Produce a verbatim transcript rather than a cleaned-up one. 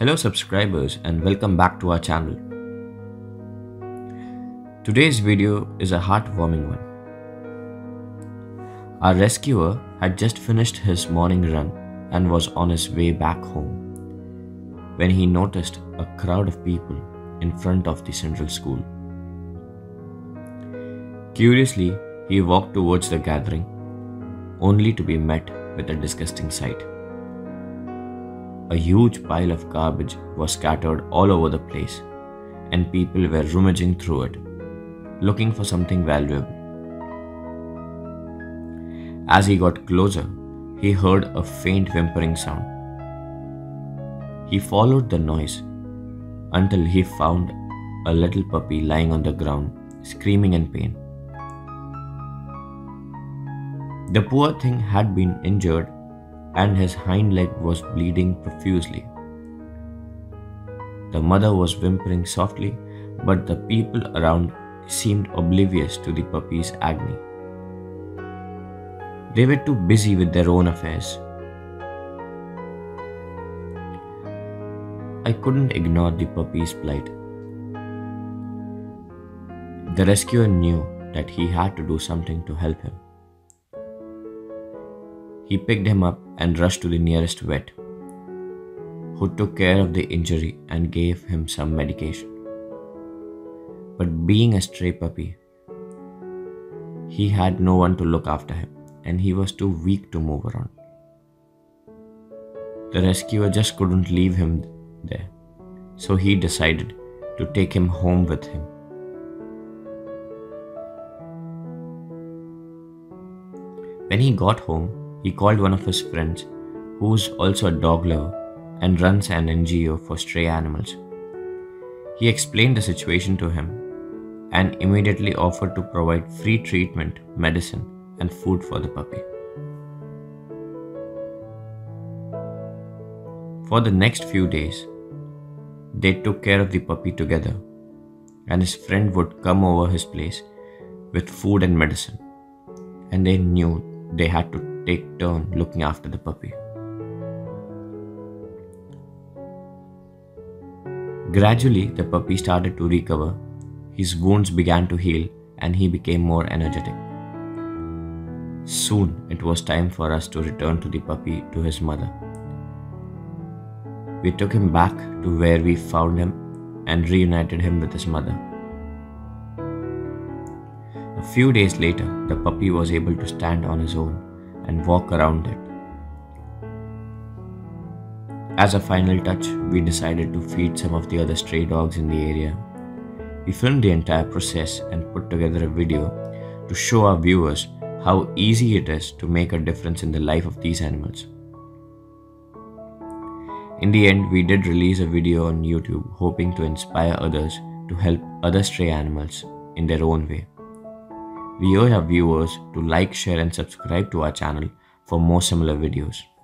Hello subscribers and welcome back to our channel. Today's video is a heartwarming one. Our rescuer had just finished his morning run and was on his way back home when he noticed a crowd of people in front of the central school. Curiously, he walked towards the gathering, only to be met with a disgusting sight. A huge pile of garbage was scattered all over the place, and people were rummaging through it, looking for something valuable. As he got closer, he heard a faint whimpering sound. He followed the noise until he found a little puppy lying on the ground, screaming in pain. The poor thing had been injured and his hind leg was bleeding profusely. The mother was whimpering softly, but the people around seemed oblivious to the puppy's agony. They were too busy with their own affairs. I couldn't ignore the puppy's plight. The rescuer knew that he had to do something to help him. He picked him up and rushed to the nearest vet, who took care of the injury and gave him some medication. But being a stray puppy, he had no one to look after him and he was too weak to move around. The rescuer just couldn't leave him there, so he decided to take him home with him. When he got home, he called one of his friends, who is also a dog lover and runs an N G O for stray animals. He explained the situation to him and immediately offered to provide free treatment, medicine, and food for the puppy. For the next few days, they took care of the puppy together, and his friend would come over his place with food and medicine, and they knew they had to take turn looking after the puppy. Gradually, the puppy started to recover, his wounds began to heal, and he became more energetic. Soon, it was time for us to return to the puppy to his mother. We took him back to where we found him and reunited him with his mother. A few days later, the puppy was able to stand on his own and walk around it. As a final touch, we decided to feed some of the other stray dogs in the area. We filmed the entire process and put together a video to show our viewers how easy it is to make a difference in the life of these animals. In the end, we did release a video on YouTube, hoping to inspire others to help other stray animals in their own way. We urge our viewers to like, share and subscribe to our channel for more similar videos.